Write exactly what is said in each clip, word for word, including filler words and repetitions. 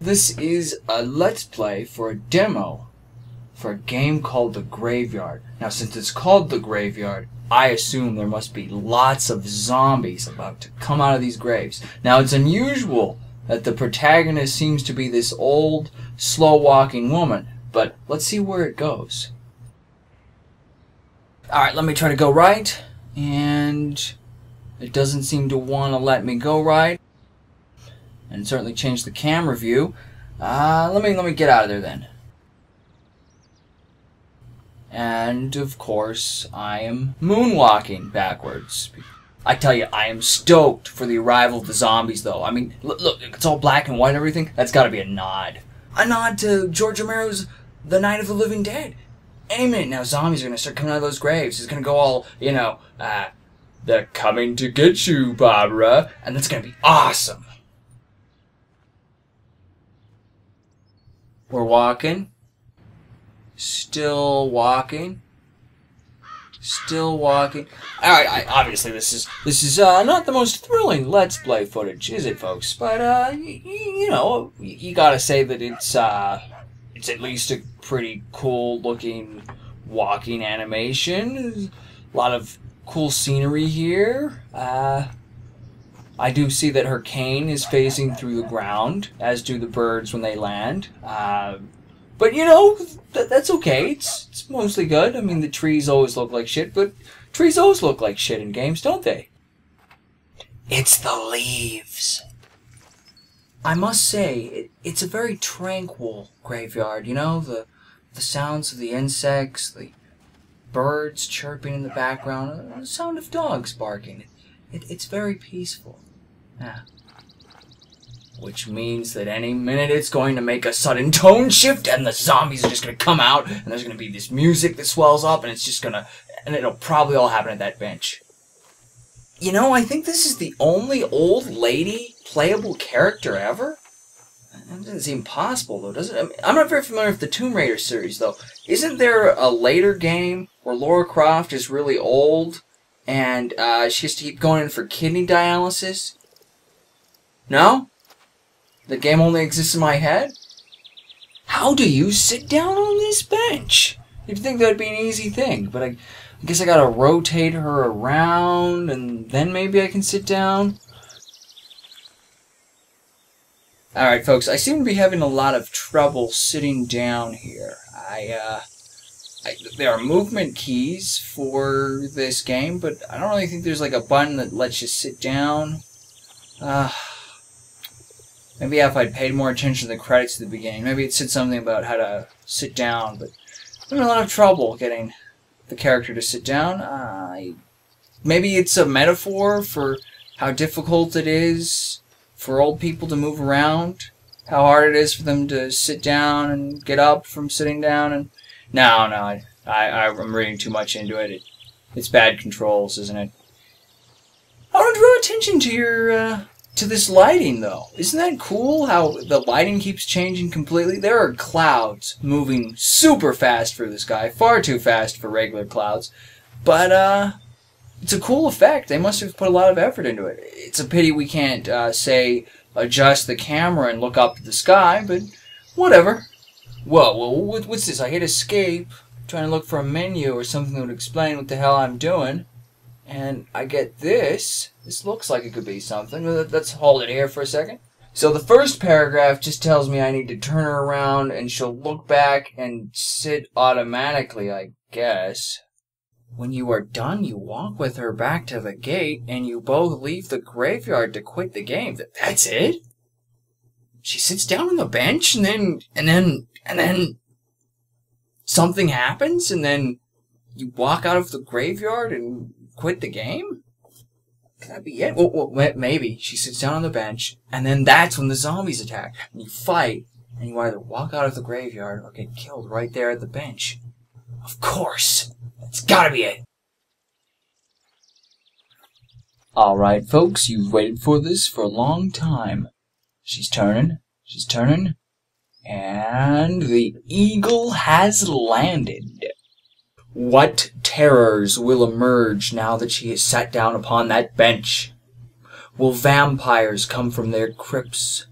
This is a let's play for a demo for a game called The Graveyard. Now, since it's called The Graveyard, I assume there must be lots of zombies about to come out of these graves. Now, it's unusual that the protagonist seems to be this old, slow-walking woman, but let's see where it goes. Alright, let me try to go right, and it doesn't seem to want to let me go right. And certainly change the camera view. Uh, let me let me get out of there then. And of course, I am moonwalking backwards. I tell you, I am stoked for the arrival of the zombies, though. I mean, look, look it's all black and white and everything. That's got to be a nod, a nod to George Romero's The Night of the Living Dead. Any minute now, zombies are gonna start coming out of those graves. It's gonna go all, you know, uh, they're coming to get you, Barbara, and that's gonna be awesome. We're walking, still walking, still walking. All right, I, obviously this is this is uh, not the most thrilling Let's Play footage, is it, folks? But uh, y you know, you gotta say that it's uh, it's at least a pretty cool-looking walking animation. A lot of cool scenery here. Uh, I do see that her cane is facing through the ground, as do the birds when they land. Uh, but, you know, th that's okay. It's, it's mostly good. I mean, the trees always look like shit, but trees always look like shit in games, don't they? It's the leaves. I must say, it, it's a very tranquil graveyard, you know? The, the sounds of the insects, the birds chirping in the background, the sound of dogs barking. It, it's very peaceful. Yeah. Which means that any minute it's going to make a sudden tone shift and the zombies are just going to come out and there's going to be this music that swells up and it's just going to... and it'll probably all happen at that bench. You know, I think this is the only old lady playable character ever. That doesn't seem possible, though, does it? I mean, I'm not very familiar with the Tomb Raider series, though. Isn't there a later game where Lara Croft is really old and uh, she has to keep going in for kidney dialysis? No? The game only exists in my head? How do you sit down on this bench? You'd think that would be an easy thing, but I, I guess I gotta rotate her around, and then maybe I can sit down? Alright, folks, I seem to be having a lot of trouble sitting down here. I, uh... I, there are movement keys for this game, but I don't really think there's like a button that lets you sit down. Uh, maybe if I'd paid more attention to the credits at the beginning, maybe it said something about how to sit down, but I'm having a lot of trouble getting the character to sit down. Uh, I, maybe it's a metaphor for how difficult it is for old people to move around, how hard it is for them to sit down and get up from sitting down and... No, no, I, I, I'm reading too much into it. it. It's bad controls, isn't it? I want to draw attention to your, uh, to this lighting, though. Isn't that cool how the lighting keeps changing completely? There are clouds moving super fast for this guy, far too fast for regular clouds. But, uh, it's a cool effect. They must have put a lot of effort into it. It's a pity we can't, uh, say, adjust the camera and look up at the sky, but whatever. Whoa, whoa, what's this? I hit escape, trying to look for a menu or something that would explain what the hell I'm doing. And I get this. This looks like it could be something. Let's hold it here for a second. So the first paragraph just tells me I need to turn her around and she'll look back and sit automatically, I guess. When you are done, you walk with her back to the gate and you both leave the graveyard to quit the game. That's it? She sits down on the bench and then, and then... And then something happens, and then you walk out of the graveyard and quit the game? Could that be it? Well, well, maybe. She sits down on the bench, and then that's when the zombies attack. And you fight, and you either walk out of the graveyard or get killed right there at the bench. Of course! That's gotta be it! Alright, folks, you've waited for this for a long time. She's turning, she's turning. And the eagle has landed. What terrors will emerge now that she has sat down upon that bench? Will vampires come from their crypts?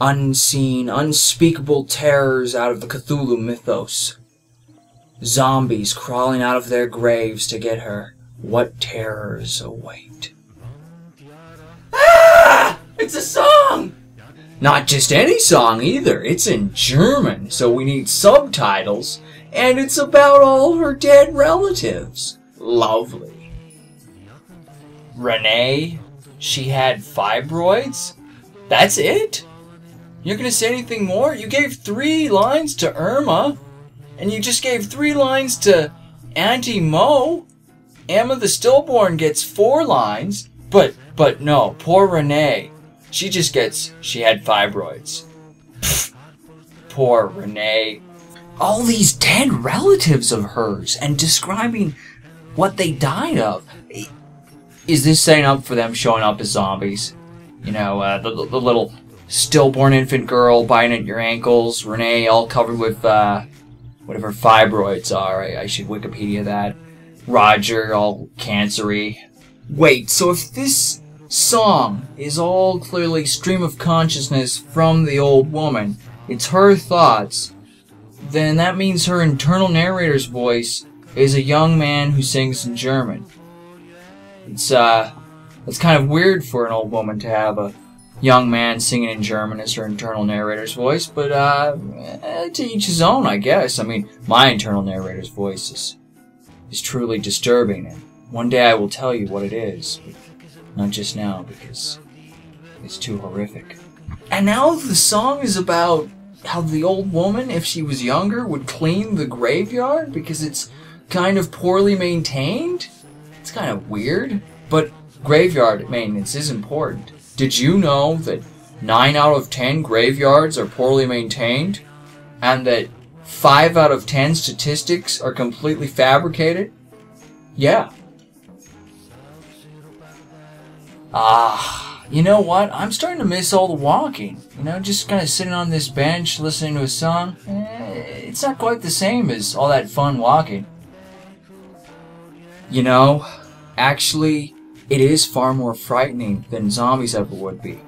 unseen, unspeakable terrors out of the Cthulhu mythos. Zombies crawling out of their graves to get her. What terrors await? Ah! It's a song! Not just any song either, it's in German, so we need subtitles, and it's about all her dead relatives. Lovely. Renee, she had fibroids? That's it? You're gonna say anything more? You gave three lines to Irma, and you just gave three lines to Auntie Mo. Emma the Stillborn gets four lines, but, but no, poor Renee. She just gets, she had fibroids. Pfft, poor Renee. All these dead relatives of hers, and describing what they died of. Is this setting up for them showing up as zombies? You know, uh, the, the little stillborn infant girl biting at your ankles, Renee all covered with, uh, whatever fibroids are, I, I should Wikipedia that. Roger, all cancery. Wait, so if this song is all clearly stream of consciousness from the old woman, it's her thoughts, then that means her internal narrator's voice is a young man who sings in German. It's, uh, it's kind of weird for an old woman to have a young man singing in German as her internal narrator's voice, but, uh, to each his own, I guess. I mean, my internal narrator's voice is, is truly disturbing, and one day I will tell you what it is, but not just now, because it's too horrific. And now the song is about how the old woman, if she was younger, would clean the graveyard, because it's kind of poorly maintained? It's kind of weird, but graveyard maintenance is important. Did you know that nine out of ten graveyards are poorly maintained? And that five out of ten statistics are completely fabricated? Yeah. Ah, you know what? I'm starting to miss all the walking. You know, just kind of sitting on this bench, listening to a song. Eh, it's not quite the same as all that fun walking. You know, actually, it is far more frightening than zombies ever would be.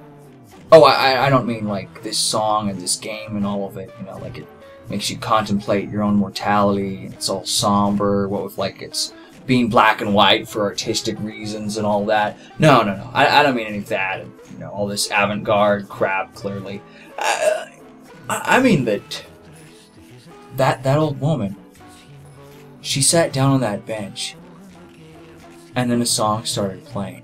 Oh, I, I don't mean like this song and this game and all of it, you know, like it makes you contemplate your own mortality, and it's all somber, what with like it's being black and white for artistic reasons and all that. No, no, no, I, I don't mean any of that, and, you know, all this avant-garde crap, clearly. I, I, I mean that, that, that old woman, she sat down on that bench, and then a song started playing.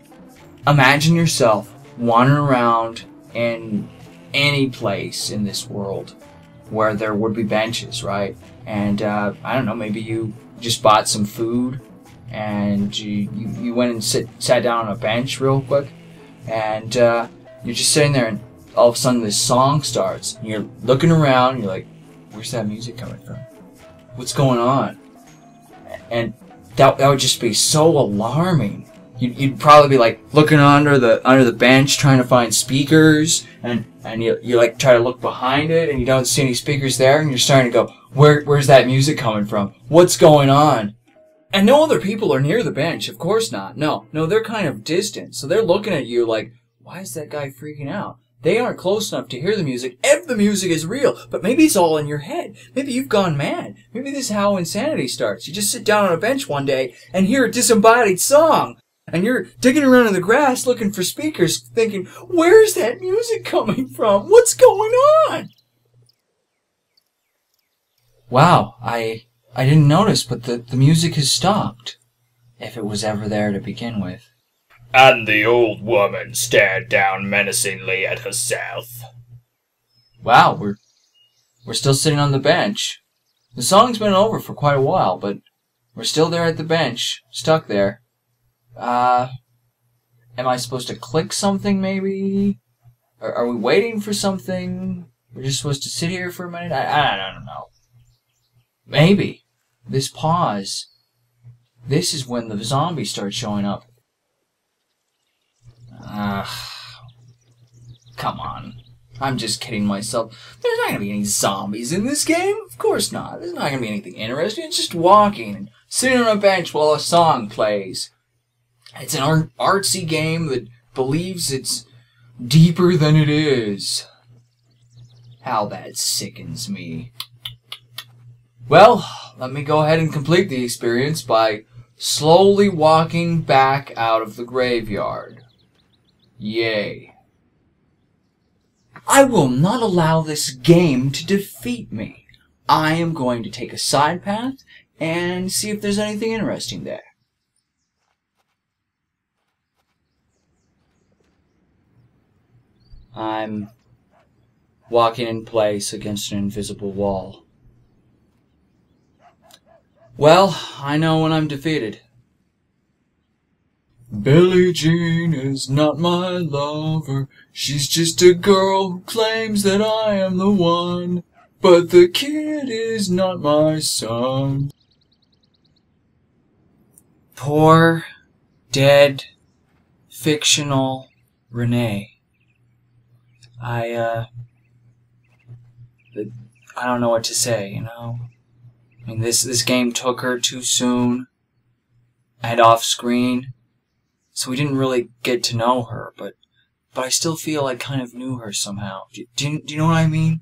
Imagine yourself wandering around in any place in this world where there would be benches, right? And, uh, I don't know, maybe you just bought some food and you, you, you went and sit, sat down on a bench real quick, and uh, you're just sitting there and all of a sudden this song starts. And you're looking around and you're like, where's that music coming from? What's going on? And That, that would just be so alarming. You'd, you'd probably be like looking under the under the bench trying to find speakers, and, and you, you like try to look behind it and you don't see any speakers there, and you're starting to go, Where, where's that music coming from? What's going on? And no other people are near the bench, of course not. No, no, they're kind of distant. So they're looking at you like, why is that guy freaking out? They aren't close enough to hear the music, if the music is real, but maybe it's all in your head. Maybe you've gone mad. Maybe this is how insanity starts. You just sit down on a bench one day and hear a disembodied song, and you're digging around in the grass looking for speakers, thinking, where's that music coming from? What's going on? Wow, I I didn't notice, but the, the music has stopped, if it was ever there to begin with. And the old woman stared down menacingly at herself. Wow, we're we're still sitting on the bench. The song's been over for quite a while, but we're still there at the bench, stuck there. Uh, am I supposed to click something, maybe? Or are we waiting for something? We're just supposed to sit here for a minute? I, I don't know. Maybe. This pause. This is when the zombies start showing up. Ah, come on. I'm just kidding myself. There's not gonna be any zombies in this game. Of course not. There's not gonna be anything interesting. It's just walking and sitting on a bench while a song plays. It's an art artsy game that believes it's deeper than it is. How that sickens me. Well, let me go ahead and complete the experience by slowly walking back out of the graveyard. Yay. I will not allow this game to defeat me. I am going to take a side path and see if there's anything interesting there. I'm walking in place against an invisible wall. Well, I know when I'm defeated. Billie Jean is not my lover. She's just a girl who claims that I am the one. But the kid is not my son. Poor, dead, fictional Renee. I, uh... I don't know what to say, you know? I mean, this, this game took her too soon and off screen, so we didn't really get to know her, but but I still feel I kind of knew her somehow. Do, do, you, do you know what I mean?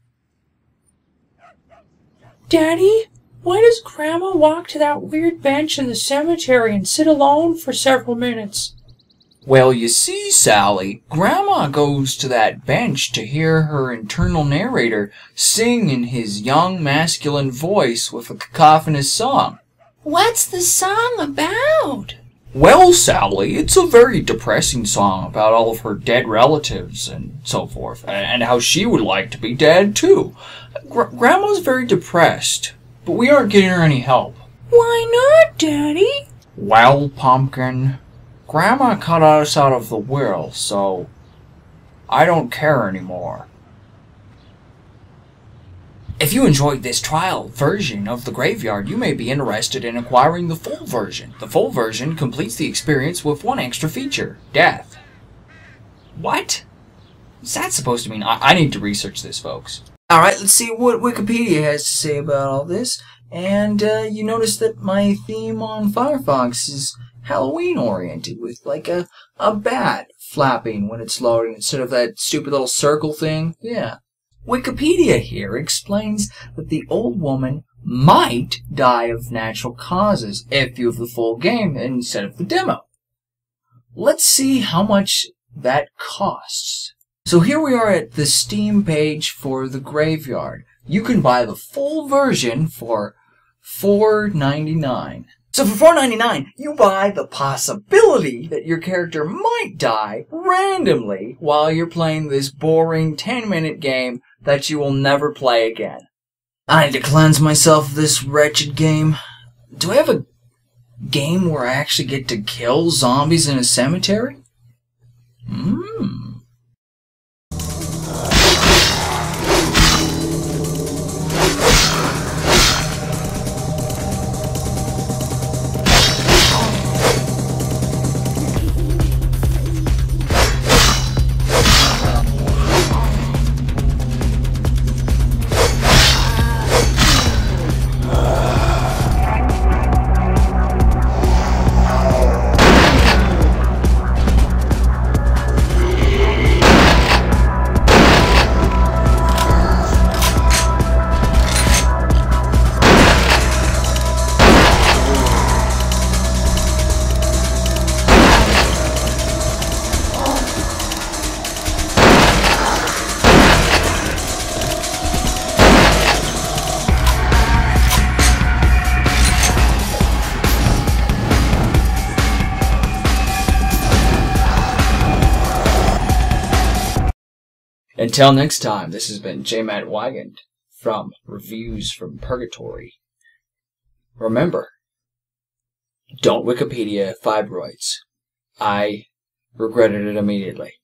Daddy, why does Grandma walk to that weird bench in the cemetery and sit alone for several minutes? Well, you see, Sally, Grandma goes to that bench to hear her internal narrator sing in his young, masculine voice with a cacophonous song. What's the song about? Well, Sally, it's a very depressing song about all of her dead relatives and so forth, and how she would like to be dead, too. Gr- Grandma's very depressed, but we aren't getting her any help. Why not, Daddy? Well, Pumpkin, Grandma cut us out of the will, so I don't care anymore. If you enjoyed this trial version of The Graveyard, you may be interested in acquiring the full version. The full version completes the experience with one extra feature, death. What? Is that supposed to mean? I, I need to research this, folks. Alright, let's see what Wikipedia has to say about all this. And uh, you notice that my theme on Firefox is Halloween-oriented, with like a, a bat flapping when it's loading instead of that stupid little circle thing. Yeah. Wikipedia here explains that the old woman might die of natural causes if you have the full game instead of the demo. Let's see how much that costs. So here we are at the Steam page for The Graveyard. You can buy the full version for four ninety-nine. So for four ninety-nine, you buy the possibility that your character might die randomly while you're playing this boring ten minute game that you will never play again. I need to cleanse myself of this wretched game. Do I have a game where I actually get to kill zombies in a cemetery? Hmm. Until next time, this has been J. Matt Wigand from Reviews from Purgatory. Remember, don't Wikipedia fibroids. I regretted it immediately.